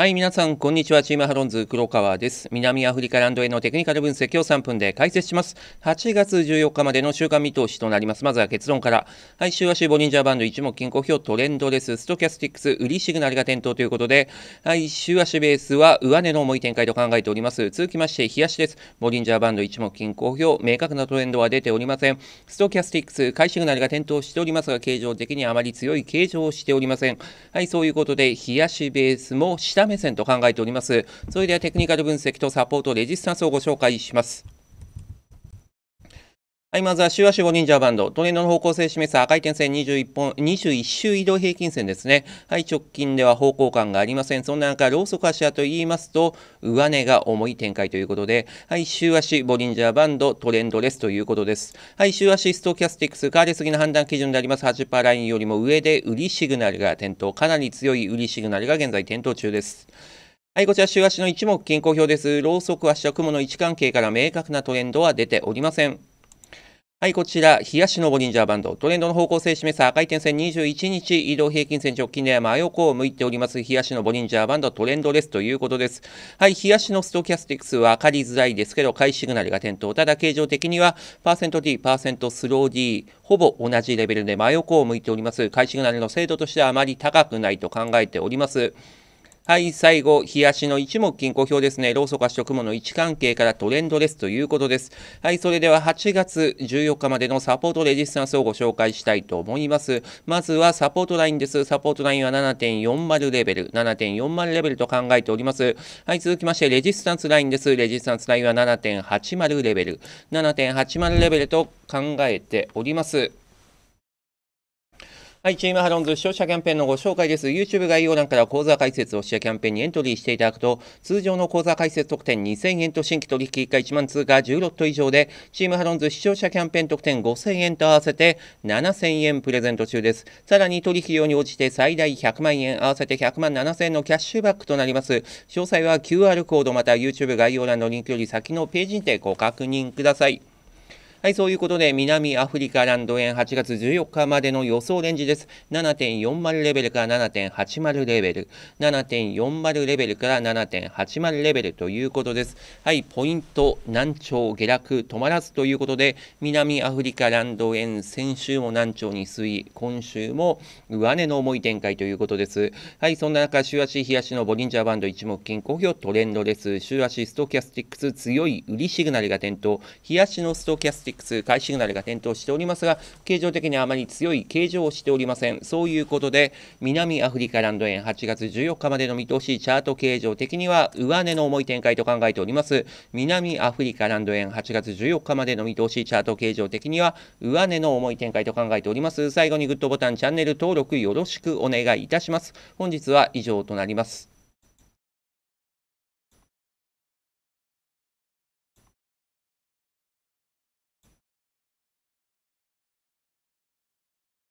はい、皆さん、こんにちは。チームハロンズ黒川です。南アフリカランドへのテクニカル分析を3分で解説します。8月14日までの週間見通しとなります。まずは結論から。はい、週足ボリンジャーバンド一目均衡表トレンドレス、ストキャスティックス、売りシグナルが点灯ということで、はい、週足ベースは上値の重い展開と考えております。続きまして、日足です。ボリンジャーバンド一目均衡表、明確なトレンドは出ておりません。ストキャスティックス、買いシグナルが点灯しておりますが、形状的にあまり強い形状をしておりません。はい、そういうことで、日足ベースも下目線と考えております。それではテクニカル分析とサポートレジスタンスをご紹介します。はい、まずは週足ボリンジャーバンド、トレンドの方向性を示す赤い点線21週移動平均線ですね。はい、直近では方向感がありません。そんな中、ローソク足と言いますと、上値が重い展開ということで、はい、週足ボリンジャーバンド、トレンドレスということです。はい、週足ストキャスティックス、変わりすぎの判断基準であります。80% ラインよりも上で売りシグナルが点灯、かなり強い売りシグナルが現在点灯中です。はい、こちら週足の一目均衡表です。ローソク足は雲の位置関係から明確なトレンドは出ておりません。はい、こちら、日足のボリンジャーバンド、トレンドの方向性を示す赤い点線21日移動平均線直近で真横を向いております。日足のボリンジャーバンド、トレンドレスということです。はい、日足のストキャスティックスは分かりづらいですけど、買いシグナルが点灯。ただ、形状的には、パーセント D、パーセントスロー D、ほぼ同じレベルで真横を向いております。買いシグナルの精度としてはあまり高くないと考えております。はい、最後、日足の一目均衡表ですね。ローソク足と雲の位置関係からトレンドレスということです。はい、それでは8月14日までのサポートレジスタンスをご紹介したいと思います。まずはサポートラインです。サポートラインは 7.40 レベル、7.40 レベルと考えております。はい、続きまして、レジスタンスラインです。レジスタンスラインは 7.80 レベル、7.80 レベルと考えております。はい、チームハロンズ視聴者キャンペーンのご紹介です。YouTube 概要欄から講座解説を視聴キャンペーンにエントリーしていただくと、通常の講座解説特典2000円と新規取引1回1万通貨10ロット以上で、チームハロンズ視聴者キャンペーン特典5000円と合わせて7000円プレゼント中です。さらに取引量に応じて最大100万円、合わせて100万7000円のキャッシュバックとなります。詳細は QR コードまた YouTube 概要欄のリンクより先のページにてご確認ください。はい、そういうことで、南アフリカランド円8月14日までの予想レンジです。7.40 レベルから 7.80 レベル、7.40 レベルから 7.80 レベルということです。はい、ポイント、軟調、下落、止まらずということで、南アフリカランド円、先週も軟調に推移、今週も上値の重い展開ということです。はい、そんな中、週足、日足のボリンジャーバンド、一目均衡表、トレンドレス、週足、ストキャスティックス、強い売りシグナルが点灯、日足のストキャスティックス、買いシグナルが点灯しておりますが、形状的にあまり強い形状をしておりません。そういうことで、南アフリカランド円8月14日までの見通し、チャート形状的には上値の重い展開と考えております。南アフリカランド円8月14日までの見通し、チャート形状的には上値の重い展開と考えております。最後にグッドボタン、チャンネル登録よろしくお願いいたします。本日は以上となります。